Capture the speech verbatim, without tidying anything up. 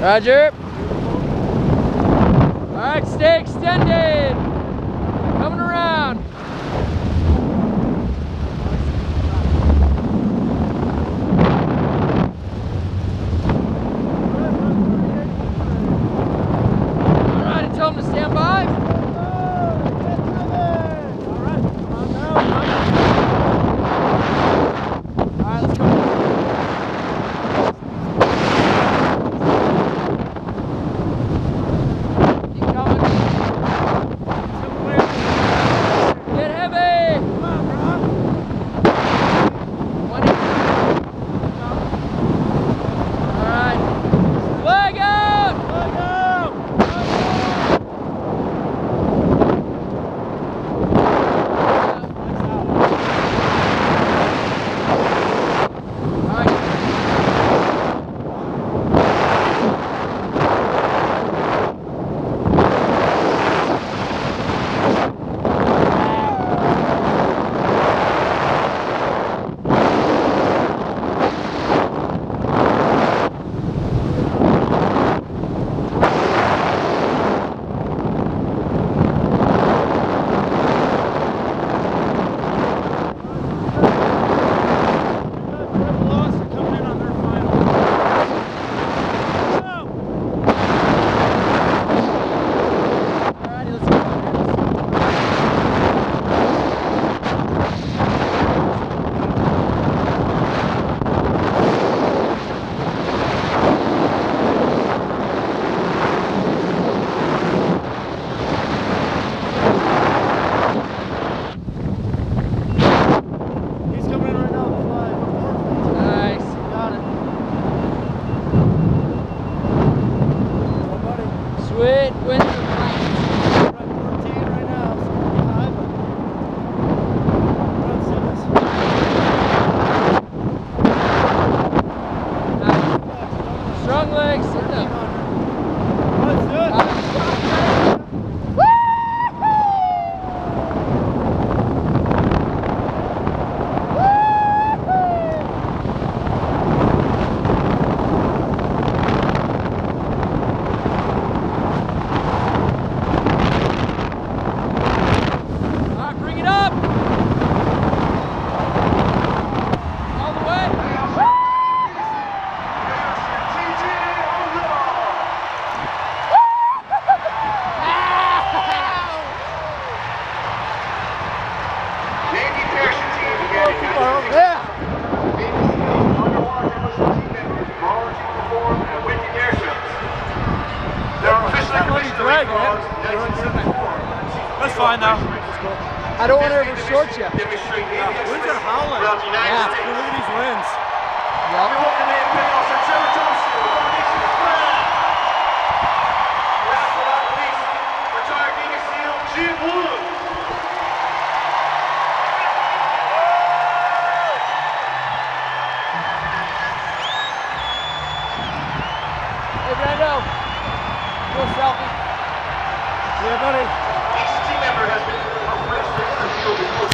Roger. All right, stay extended. Coming around. All right, and tell them to stand by. All right, come on now. All right, let's go. That's fine though. I don't want to ever short you. Winds are howling. Yeah, look at these winds. Yep. Hey Brando, do a selfie. Yeah, buddy.